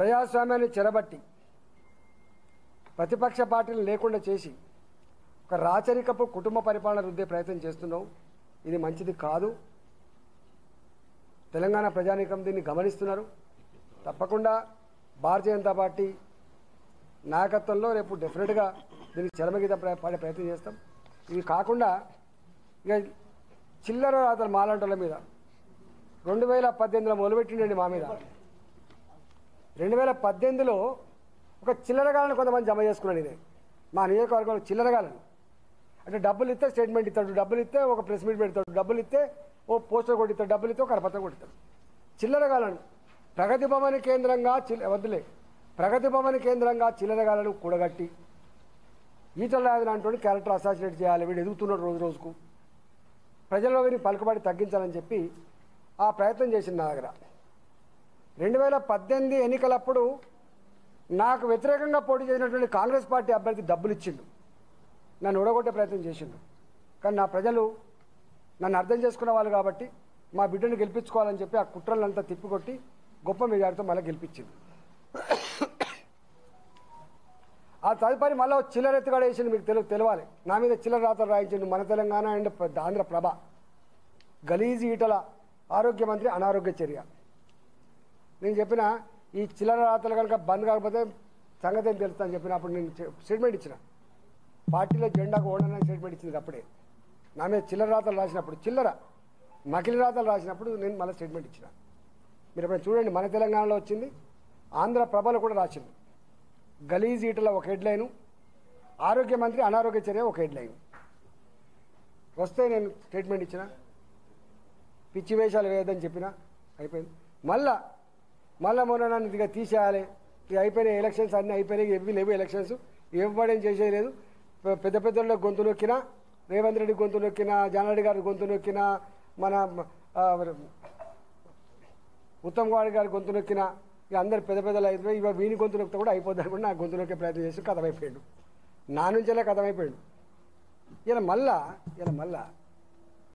ప్రజాస్వామ్యాన్ని చెరబట్టి ప్రతిపక్ష పార్టీలు లేకుండా చేసి ఒక రాచరికపు కుటుంబ పరిపాలన రుద్దే ప్రయత్నం చేస్తున్నాం. ఇది మంచిది కాదు. తెలంగాణ ప్రజానీకం దీన్ని గమనిస్తున్నారు. తప్పకుండా భారతీయ జనతా పార్టీ నాయకత్వంలో రేపు డెఫినెట్గా దీనికి చెరమగీత పడే ప్రయత్నం చేస్తాం. ఇవి కాకుండా ఇక చిల్లర అతను మాలంటల మీద 2018లో మొదలుపెట్టిండండి మా మీద. 2018లో ఒక చిల్లరగాలను కొంతమంది జమ చేసుకున్నాను. ఇదే మా నియోజకవర్గంలో చిల్లరగాలను అంటే డబ్బులు ఇస్తే స్టేట్మెంట్ ఇస్తాడు, డబ్బులు ఇస్తే ఒక ప్రెస్ మీట్ పెడతాడు, డబ్బులు ఇస్తే ఓ పోస్టర్ కొట్టిస్తాడు, డబ్బులు ఇస్తే ఒక కరపత్రం కొట్టిస్తాడు. చిల్లరగాలను ప్రగతి భవన కేంద్రంగా ప్రగతి భవన కేంద్రంగా చిల్లరగాలను కూడగట్టి ఈతలాదిన అంటూ క్యారెక్టర్ అసాసినేట్ చేయాలి. వీడు ఎదుగుతున్నాడు రోజు రోజుకు. ప్రజల్లో వీరి పలుకుబడి తగ్గించాలని చెప్పి ఆ ప్రయత్నం చేసింది. నా దగ్గర 2018 ఎన్నికలప్పుడు నాకు వ్యతిరేకంగా పోటీ చేసినటువంటి కాంగ్రెస్ పార్టీ అభ్యర్థి డబ్బులు ఇచ్చిండు, నన్ను ఊడగొట్టే ప్రయత్నం చేసిండు. కానీ నా ప్రజలు నన్ను అర్థం చేసుకునే వాళ్ళు కాబట్టి మా బిడ్డను గెలిపించుకోవాలని చెప్పి ఆ కుట్రలంతా తిప్పికొట్టి గొప్ప మెజార్టీతో మళ్ళీ గెలిపించింది. ఆ తదుపరి మళ్ళీ చిల్లర ఎత్తుగాడ వేసింది. మీకు తెలియాలి నా మీద చిల్లర రాతలు రాయించండి. మన తెలంగాణ అండ్ ఆంధ్రప్రభ గలీజీ ఈటల ఆరోగ్య మంత్రి అనారోగ్య చర్య. నేను చెప్పిన ఈ చిల్లర రాతలు కనుక బంద్ కాకపోతే సంగతి ఏం తెలుస్తా అని చెప్పిన అప్పుడు నేను స్టేట్మెంట్ ఇచ్చిన. పార్టీలో జెండాకు ఓడనని స్టేట్మెంట్ ఇచ్చింది. అప్పుడే నా మీద చిల్లర రాతలు రాసినప్పుడు, చిల్లర నకిలీ రాతలు రాసినప్పుడు నేను మళ్ళీ స్టేట్మెంట్ ఇచ్చిన. మీరు ఎప్పుడైనా చూడండి, మన తెలంగాణలో వచ్చింది, ఆంధ్రప్రభలో కూడా రాసింది. గలీజ్ ఈటల ఒక హెడ్లైను, ఆరోగ్య మంత్రి అనారోగ్య చర్య ఒక హెడ్లైను వస్తే నేను స్టేట్మెంట్ ఇచ్చిన. పిచ్చి వేషాలు వేయద్దని చెప్పిన, అయిపోయింది. మళ్ళా మొన్న నన్ను ఇదిగా తీసేయాలి. ఇక అయిపోయినాయి ఎలక్షన్స్, అన్నీ అయిపోయినాయి, ఇవి లేవు ఎలక్షన్స్, ఇవ్వబడేం చేసేది లేదు. పెద్ద పెద్దల్లో గొంతు నొక్కినా, రేవంత్ రెడ్డి గొంతు నొక్కినా, జానారెడ్డి గారి గొంతు నొక్కినా, మన ఉత్తమ్ కుమార్ గారి గొంతు నొక్కినా, ఇక అందరు పెద్ద పెద్దలు అయిపోయి ఇవి వీని గొంతు నొక్కితే కూడా అయిపోద్ది అనుకుంటే నా గొంతు నొక్కే ప్రయత్నం చేసి కథమైపోయాడు. నా నుంచేలా కథమైపోయాడు. ఇలా మళ్ళా